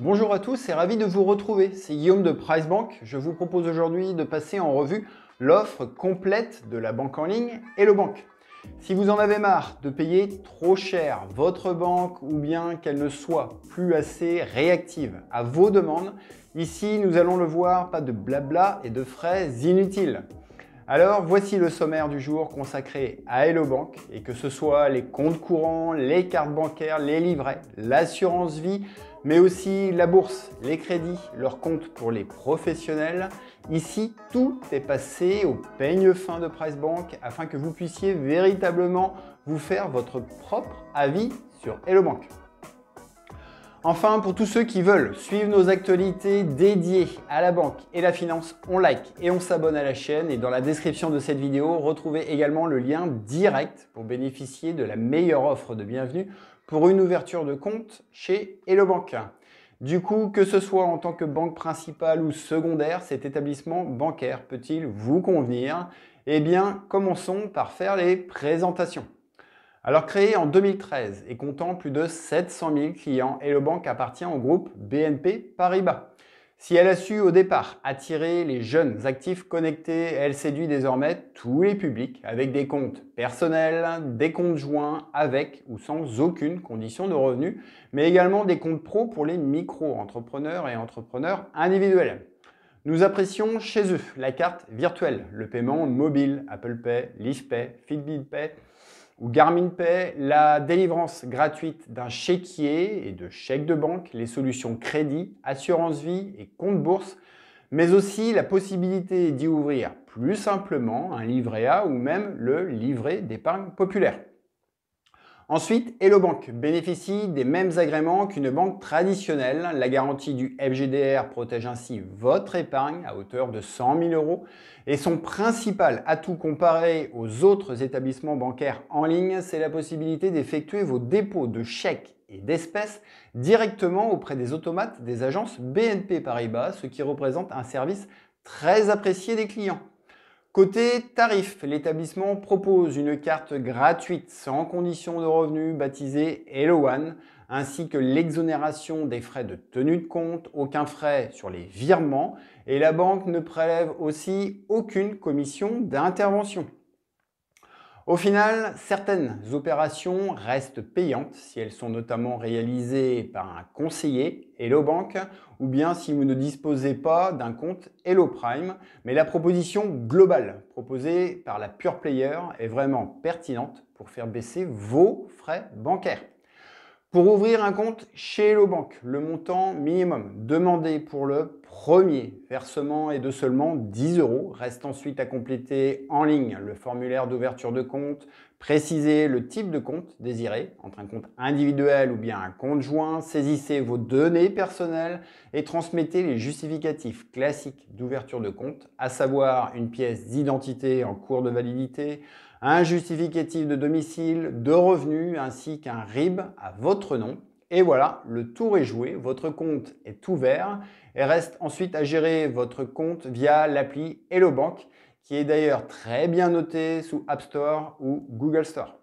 Bonjour à tous et ravi de vous retrouver, c'est Guillaume de Pricebank. Je vous propose aujourd'hui de passer en revue l'offre complète de la banque en ligne Hello Bank. Si vous en avez marre de payer trop cher votre banque ou bien qu'elle ne soit plus assez réactive à vos demandes, ici nous allons le voir, pas de blabla et de frais inutiles. Alors voici le sommaire du jour consacré à Hello Bank, et que ce soit les comptes courants, les cartes bancaires, les livrets, l'assurance vie, mais aussi la bourse, les crédits, leurs comptes pour les professionnels. Ici, tout est passé au peigne fin de Pricebank afin que vous puissiez véritablement vous faire votre propre avis sur Hello Bank. Enfin, pour tous ceux qui veulent suivre nos actualités dédiées à la banque et la finance, on like et on s'abonne à la chaîne. Et dans la description de cette vidéo, retrouvez également le lien direct pour bénéficier de la meilleure offre de bienvenue pour une ouverture de compte chez Hello Bank. Du coup, que ce soit en tant que banque principale ou secondaire, cet établissement bancaire peut-il vous convenir? Eh bien, commençons par faire les présentations. Alors, créé en 2013 et comptant plus de 700 000 clients, Hello Bank appartient au groupe BNP Paribas. Si elle a su au départ attirer les jeunes actifs connectés, elle séduit désormais tous les publics avec des comptes personnels, des comptes joints avec ou sans aucune condition de revenu, mais également des comptes pro pour les micro-entrepreneurs et entrepreneurs individuels. Nous apprécions chez eux la carte virtuelle, le paiement mobile, Apple Pay, LivPay, Fitbit Pay ou Garmin Pay, la délivrance gratuite d'un chéquier et de chèques de banque, les solutions crédit, assurance vie et compte bourse, mais aussi la possibilité d'y ouvrir plus simplement un livret A ou même le livret d'épargne populaire. Ensuite, Hello Bank bénéficie des mêmes agréments qu'une banque traditionnelle. La garantie du FGDR protège ainsi votre épargne à hauteur de 100 000 €. Et son principal atout comparé aux autres établissements bancaires en ligne, c'est la possibilité d'effectuer vos dépôts de chèques et d'espèces directement auprès des automates des agences BNP Paribas, ce qui représente un service très apprécié des clients. Côté tarif, l'établissement propose une carte gratuite sans condition de revenu baptisée Hello One, ainsi que l'exonération des frais de tenue de compte, aucun frais sur les virements, et la banque ne prélève aussi aucune commission d'intervention. Au final, certaines opérations restent payantes si elles sont notamment réalisées par un conseiller Hello Bank ou bien si vous ne disposez pas d'un compte Hello Prime. Mais la proposition globale proposée par la Pure Player est vraiment pertinente pour faire baisser vos frais bancaires. Pour ouvrir un compte chez Hello Bank, le montant minimum demandé pour le premier versement est de seulement 10 €. Reste ensuite à compléter en ligne le formulaire d'ouverture de compte, préciser le type de compte désiré, entre un compte individuel ou bien un compte joint, saisissez vos données personnelles et transmettez les justificatifs classiques d'ouverture de compte, à savoir une pièce d'identité en cours de validité, un justificatif de domicile, de revenus ainsi qu'un RIB à votre nom. Et voilà, le tour est joué, votre compte est ouvert et reste ensuite à gérer votre compte via l'appli Hello Bank qui est d'ailleurs très bien notée sous App Store ou Google Store.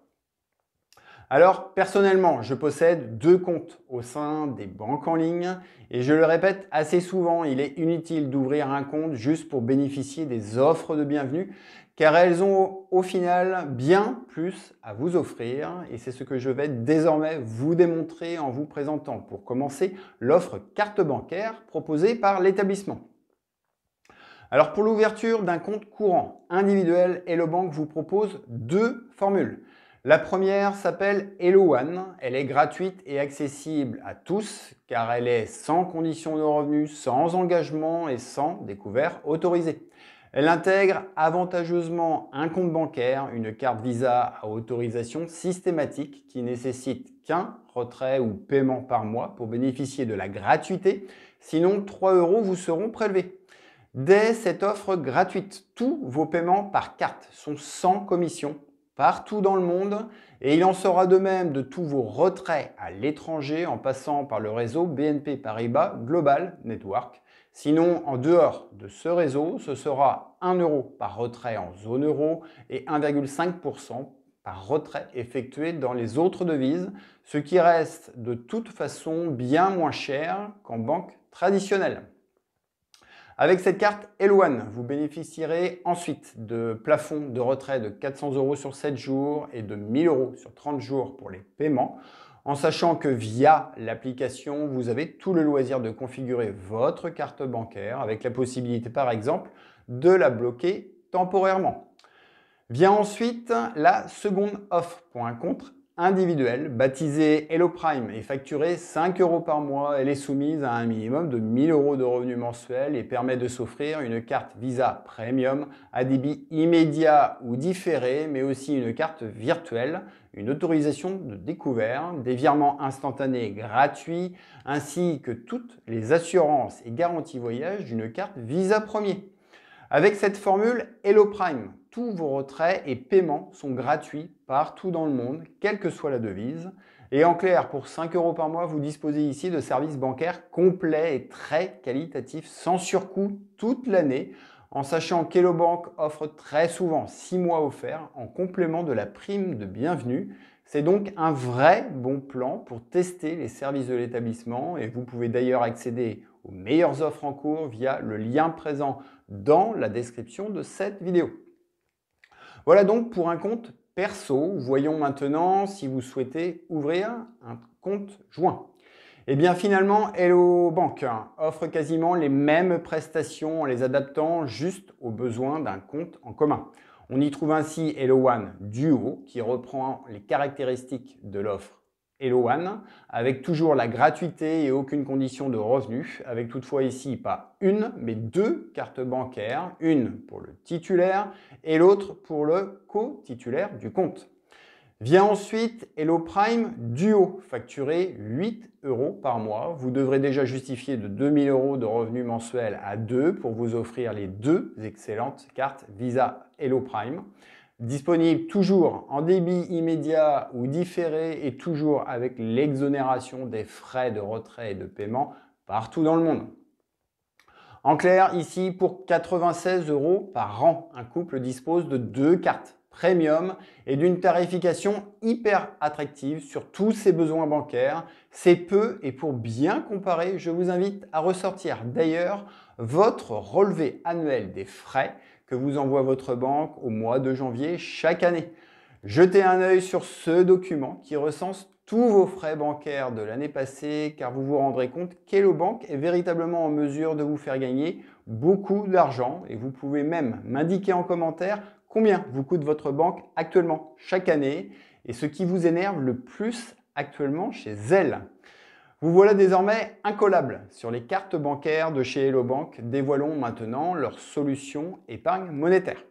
Alors personnellement, je possède 2 comptes au sein des banques en ligne et je le répète assez souvent, il est inutile d'ouvrir un compte juste pour bénéficier des offres de bienvenue car elles ont au final bien plus à vous offrir et c'est ce que je vais désormais vous démontrer en vous présentant pour commencer l'offre carte bancaire proposée par l'établissement. Alors pour l'ouverture d'un compte courant individuel, Hello Bank vous propose 2 formules. La première s'appelle Hello One, elle est gratuite et accessible à tous car elle est sans condition de revenu, sans engagement et sans découvert autorisé. Elle intègre avantageusement un compte bancaire, une carte Visa à autorisation systématique qui nécessite qu'un retrait ou paiement par mois pour bénéficier de la gratuité, sinon 3 € vous seront prélevés. Dès cette offre gratuite, tous vos paiements par carte sont sans commission partout dans le monde et il en sera de même de tous vos retraits à l'étranger en passant par le réseau BNP Paribas Global Network. Sinon, en dehors de ce réseau, ce sera 1 € par retrait en zone euro et 1,5% par retrait effectué dans les autres devises, ce qui reste de toute façon bien moins cher qu'en banque traditionnelle. Avec cette carte Hello One, vous bénéficierez ensuite de plafonds de retrait de 400 € sur 7 jours et de 1000 € sur 30 jours pour les paiements, en sachant que via l'application, vous avez tout le loisir de configurer votre carte bancaire avec la possibilité, par exemple, de la bloquer temporairement. Vient ensuite la seconde offre pour un compte individuel baptisé Hello Prime et facturé 5 € par mois. Elle est soumise à un minimum de 1000 € de revenus mensuels et permet de s'offrir une carte Visa Premium à débit immédiat ou différé, mais aussi une carte virtuelle, une autorisation de découvert, des virements instantanés gratuits, ainsi que toutes les assurances et garanties voyage d'une carte Visa Premier. Avec cette formule Hello Prime, tous vos retraits et paiements sont gratuits partout dans le monde, quelle que soit la devise. Et en clair, pour 5 € par mois, vous disposez ici de services bancaires complets et très qualitatifs, sans surcoût toute l'année, en sachant qu'Hello Bank offre très souvent 6 mois offerts en complément de la prime de bienvenue. C'est donc un vrai bon plan pour tester les services de l'établissement et vous pouvez d'ailleurs accéder aux meilleures offres en cours via le lien présent dans la description de cette vidéo. Voilà donc pour un compte perso. Voyons maintenant si vous souhaitez ouvrir un compte joint. Et bien finalement, Hello Bank offre quasiment les mêmes prestations en les adaptant juste aux besoins d'un compte en commun. On y trouve ainsi Hello One Duo qui reprend les caractéristiques de l'offre Hello One, avec toujours la gratuité et aucune condition de revenu, avec toutefois ici pas une, mais 2 cartes bancaires, une pour le titulaire et l'autre pour le co-titulaire du compte. Vient ensuite Hello Prime Duo, facturé 8 € par mois. Vous devrez déjà justifier de 2000 € de revenus mensuels à 2 pour vous offrir les 2 excellentes cartes Visa Hello Prime. Disponible toujours en débit immédiat ou différé et toujours avec l'exonération des frais de retrait et de paiement partout dans le monde. En clair, ici, pour 96 € par an, un couple dispose de 2 cartes premium et d'une tarification hyper attractive sur tous ses besoins bancaires. C'est peu et pour bien comparer, je vous invite à ressortir d'ailleurs votre relevé annuel des frais que vous envoie votre banque au mois de janvier chaque année. Jetez un œil sur ce document qui recense tous vos frais bancaires de l'année passée car vous vous rendrez compte qu'Hello Bank est véritablement en mesure de vous faire gagner beaucoup d'argent et vous pouvez même m'indiquer en commentaire combien vous coûte votre banque actuellement chaque année et ce qui vous énerve le plus actuellement chez elle. Vous voilà désormais incollable sur les cartes bancaires de chez Hello Bank. Dévoilons maintenant leur solution épargne monétaire.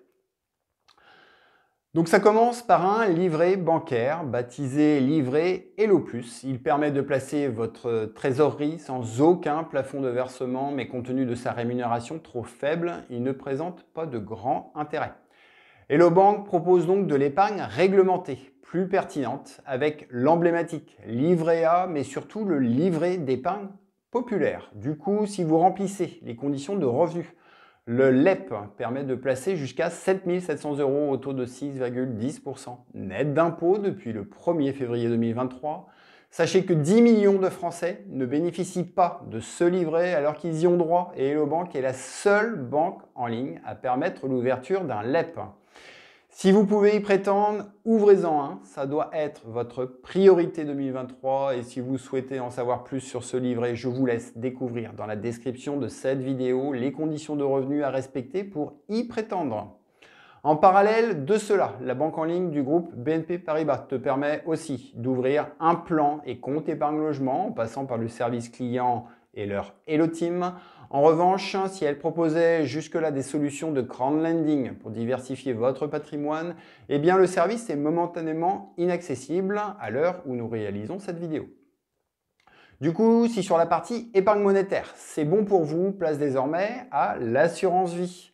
Donc ça commence par un livret bancaire baptisé livret Hello+. Il permet de placer votre trésorerie sans aucun plafond de versement, mais compte tenu de sa rémunération trop faible, il ne présente pas de grand intérêt. Hello Bank propose donc de l'épargne réglementée, plus pertinente, avec l'emblématique livret A, mais surtout le livret d'épargne populaire. Du coup, si vous remplissez les conditions de revenus, le LEP permet de placer jusqu'à 7 700 € au taux de 6,10% net d'impôt depuis le 1er février 2023. Sachez que 10 millions de Français ne bénéficient pas de ce livret alors qu'ils y ont droit et Hello Bank est la seule banque en ligne à permettre l'ouverture d'un LEP. Si vous pouvez y prétendre, ouvrez-en un, ça doit être votre priorité 2023 et si vous souhaitez en savoir plus sur ce livret, je vous laisse découvrir dans la description de cette vidéo les conditions de revenus à respecter pour y prétendre. En parallèle de cela, la banque en ligne du groupe BNP Paribas te permet aussi d'ouvrir un plan et compte épargne logement en passant par le service client et leur Hello Team. En revanche, si elle proposait jusque-là des solutions de crowdlending pour diversifier votre patrimoine, eh bien le service est momentanément inaccessible à l'heure où nous réalisons cette vidéo. Du coup, si sur la partie épargne monétaire, c'est bon pour vous, place désormais à l'assurance vie.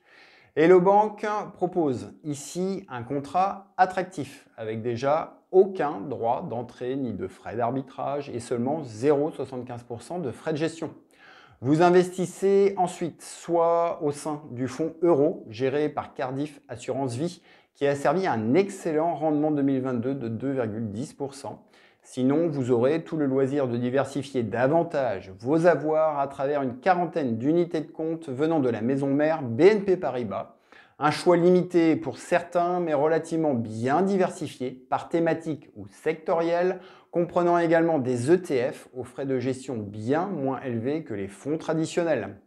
Hello Bank propose ici un contrat attractif avec déjà aucun droit d'entrée ni de frais d'arbitrage et seulement 0,75% de frais de gestion. Vous investissez ensuite soit au sein du fonds euro géré par Cardiff Assurance Vie qui a servi à un excellent rendement 2022 de 2,10%. Sinon, vous aurez tout le loisir de diversifier davantage vos avoirs à travers une quarantaine d'unités de compte venant de la maison mère BNP Paribas. Un choix limité pour certains, mais relativement bien diversifié par thématique ou sectorielle, comprenant également des ETF aux frais de gestion bien moins élevés que les fonds traditionnels.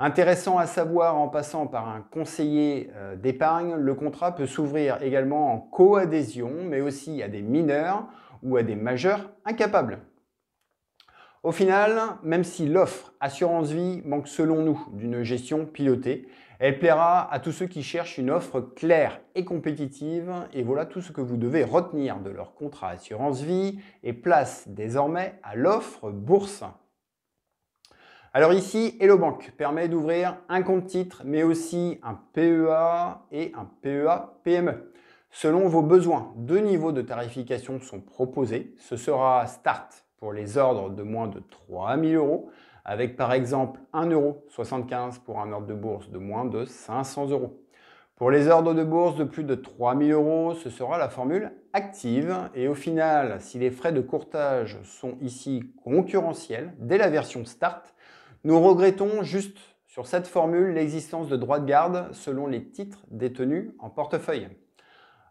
Intéressant à savoir, en passant par un conseiller d'épargne, le contrat peut s'ouvrir également en co-adhésion, mais aussi à des mineurs ou à des majeurs incapables. Au final, même si l'offre Assurance Vie manque selon nous d'une gestion pilotée, elle plaira à tous ceux qui cherchent une offre claire et compétitive, et voilà tout ce que vous devez retenir de leur contrat Assurance Vie, et place désormais à l'offre bourse. Alors ici, EloBank permet d'ouvrir un compte titre, mais aussi un PEA et un PEA PME. Selon vos besoins, deux niveaux de tarification sont proposés. Ce sera Start pour les ordres de moins de 3 000 €, avec par exemple 1,75 € pour un ordre de bourse de moins de 500 €. Pour les ordres de bourse de plus de 3 000 €, ce sera la formule active. Et au final, si les frais de courtage sont ici concurrentiels, dès la version Start, nous regrettons juste sur cette formule l'existence de droits de garde selon les titres détenus en portefeuille.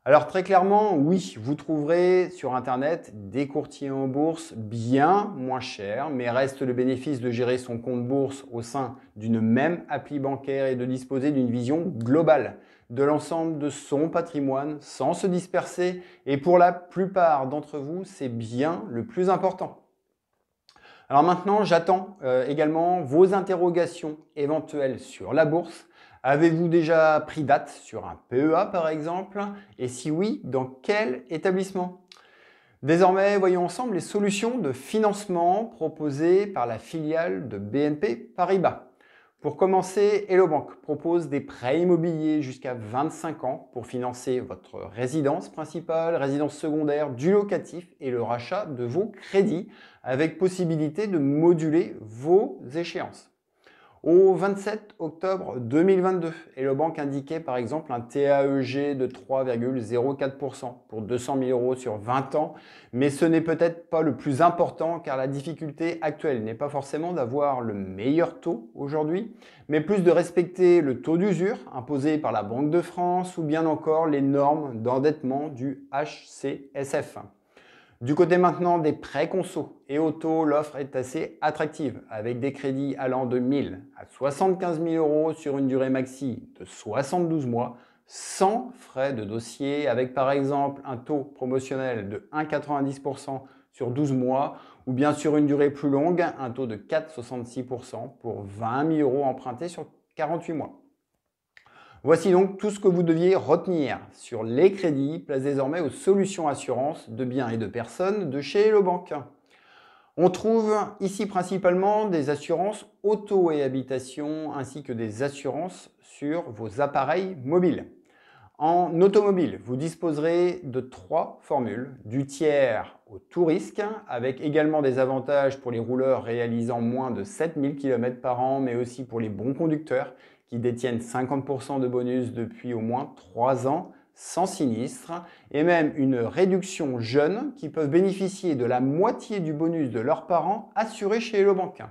Alors très clairement, oui, vous trouverez sur Internet des courtiers en bourse bien moins chers, mais reste le bénéfice de gérer son compte bourse au sein d'une même appli bancaire et de disposer d'une vision globale de l'ensemble de son patrimoine sans se disperser. Et pour la plupart d'entre vous, c'est bien le plus important. Alors maintenant, j'attends également vos interrogations éventuelles sur la bourse. Avez-vous déjà pris date sur un PEA par exemple? Et si oui, dans quel établissement? Désormais, voyons ensemble les solutions de financement proposées par la filiale de BNP Paribas. Pour commencer, EloBank propose des prêts immobiliers jusqu'à 25 ans pour financer votre résidence principale, résidence secondaire, du locatif et le rachat de vos crédits, avec possibilité de moduler vos échéances. Au 27 octobre 2022, EloBank indiquait par exemple un TAEG de 3,04% pour 200 000 € sur 20 ans, mais ce n'est peut-être pas le plus important car la difficulté actuelle n'est pas forcément d'avoir le meilleur taux aujourd'hui, mais plus de respecter le taux d'usure imposé par la Banque de France ou bien encore les normes d'endettement du HCSF. Du côté maintenant des prêts conso et auto, l'offre est assez attractive avec des crédits allant de 1000 à 75 000 € sur une durée maxi de 72 mois sans frais de dossier, avec par exemple un taux promotionnel de 1,90% sur 12 mois ou bien sur une durée plus longue, un taux de 4,66% pour 20 000 € empruntés sur 48 mois. Voici donc tout ce que vous deviez retenir sur les crédits, place désormais aux solutions assurances de biens et de personnes de chez EloBank. On trouve ici principalement des assurances auto et habitation ainsi que des assurances sur vos appareils mobiles. En automobile, vous disposerez de 3 formules, du tiers au tout risque, avec également des avantages pour les rouleurs réalisant moins de 7000 km par an, mais aussi pour les bons conducteurs qui détiennent 50% de bonus depuis au moins 3 ans sans sinistre, et même une réduction jeune qui peuvent bénéficier de la moitié du bonus de leurs parents assurés chez EloBank.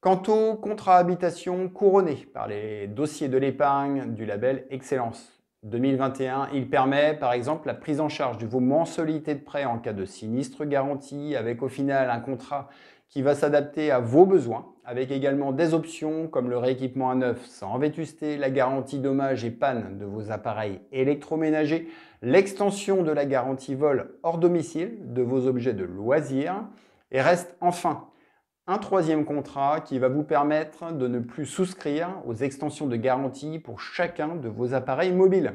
Quant aux contrats habitation couronnés par les dossiers de l'épargne du label Excellence 2021, il permet par exemple la prise en charge de vos mensualités de prêt en cas de sinistre garanti, avec au final un contrat qui va s'adapter à vos besoins, avec également des options comme le rééquipement à neuf sans vétusté, la garantie dommages et panne de vos appareils électroménagers, l'extension de la garantie vol hors domicile de vos objets de loisirs, et reste enfin un 3e contrat qui va vous permettre de ne plus souscrire aux extensions de garantie pour chacun de vos appareils mobiles.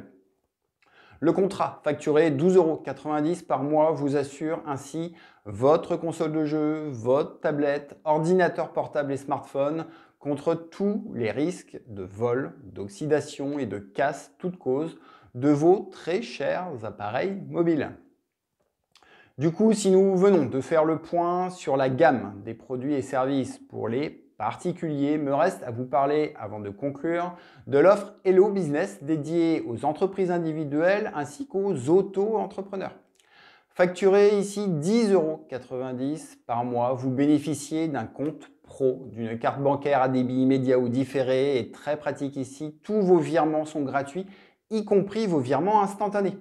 Le contrat, facturé 12,90 € par mois, vous assure ainsi votre console de jeu, votre tablette, ordinateur portable et smartphone contre tous les risques de vol, d'oxydation et de casse toute cause de vos très chers appareils mobiles. Du coup, si nous venons de faire le point sur la gamme des produits et services pour les particuliers, me reste à vous parler, avant de conclure, de l'offre Hello Business dédiée aux entreprises individuelles ainsi qu'aux auto-entrepreneurs. Facturé ici 10,90 € par mois, vous bénéficiez d'un compte pro, d'une carte bancaire à débit immédiat ou différé, et très pratique ici, tous vos virements sont gratuits, y compris vos virements instantanés.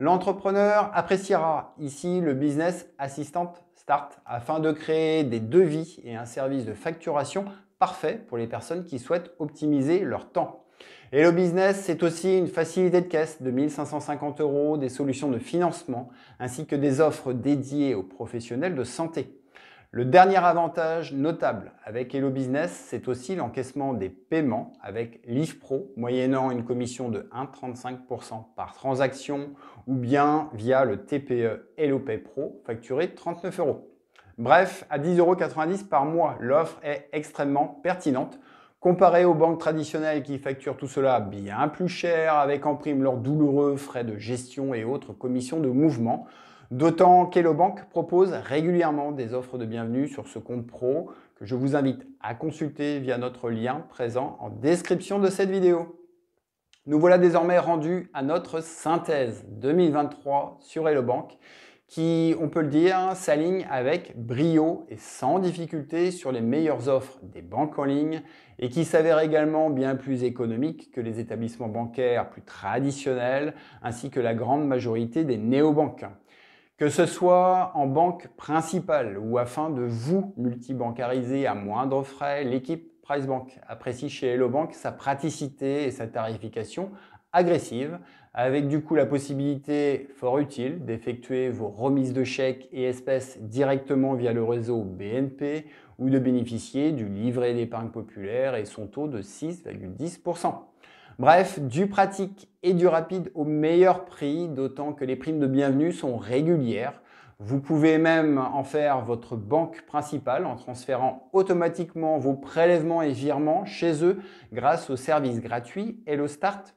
L'entrepreneur appréciera ici le business assistant start afin de créer des devis et un service de facturation parfait pour les personnes qui souhaitent optimiser leur temps. Hello Business, c'est aussi une facilité de caisse de 1 550 €, des solutions de financement ainsi que des offres dédiées aux professionnels de santé. Le dernier avantage notable avec Hello Business, c'est aussi l'encaissement des paiements avec LivPro, moyennant une commission de 1,35 % par transaction ou bien via le TPE Hello Pay Pro, facturé 39 €. Bref, à 10,90 € par mois, l'offre est extrêmement pertinente. Comparé aux banques traditionnelles qui facturent tout cela bien plus cher, avec en prime leurs douloureux frais de gestion et autres commissions de mouvement, d'autant qu'Hello Bank propose régulièrement des offres de bienvenue sur ce compte pro que je vous invite à consulter via notre lien présent en description de cette vidéo. Nous voilà désormais rendus à notre synthèse 2023 sur Hello Bank, qui, on peut le dire, s'aligne avec brio et sans difficulté sur les meilleures offres des banques en ligne et qui s'avère également bien plus économique que les établissements bancaires plus traditionnels ainsi que la grande majorité des néobanques. Que ce soit en banque principale ou afin de vous multibancariser à moindre frais, l'équipe Pricebank apprécie chez HelloBank sa praticité et sa tarification agressive, avec du coup la possibilité fort utile d'effectuer vos remises de chèques et espèces directement via le réseau BNP ou de bénéficier du livret d'épargne populaire et son taux de 6,10 %. Bref, du pratique et du rapide au meilleur prix, d'autant que les primes de bienvenue sont régulières. Vous pouvez même en faire votre banque principale en transférant automatiquement vos prélèvements et virements chez eux grâce au service gratuit Hello Start+.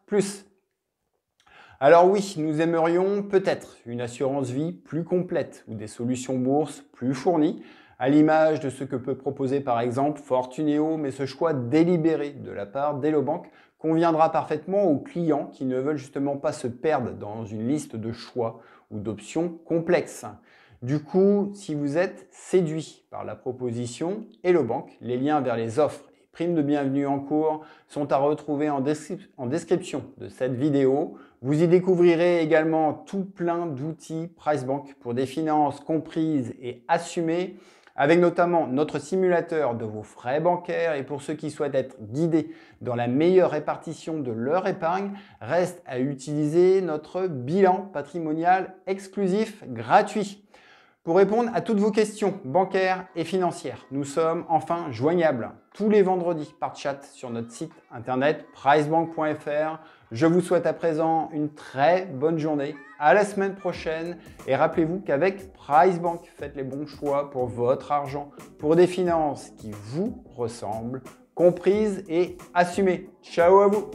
Alors oui, nous aimerions peut-être une assurance vie plus complète ou des solutions bourse plus fournies, à l'image de ce que peut proposer par exemple Fortuneo, mais ce choix délibéré de la part d'Hello Bank conviendra parfaitement aux clients qui ne veulent justement pas se perdre dans une liste de choix ou d'options complexes. Du coup, si vous êtes séduit par la proposition Hello Bank, les liens vers les offres et primes de bienvenue en cours sont à retrouver en description de cette vidéo. Vous y découvrirez également tout plein d'outils Pricebank pour des finances comprises et assumées, avec notamment notre simulateur de vos frais bancaires, et pour ceux qui souhaitent être guidés dans la meilleure répartition de leur épargne, reste à utiliser notre bilan patrimonial exclusif gratuit. Pour répondre à toutes vos questions bancaires et financières, nous sommes enfin joignables tous les vendredis par chat sur notre site internet pricebank.fr. Je vous souhaite à présent une très bonne journée, à la semaine prochaine, et rappelez-vous qu'avec Pricebank, faites les bons choix pour votre argent, pour des finances qui vous ressemblent, comprises et assumées. Ciao à vous!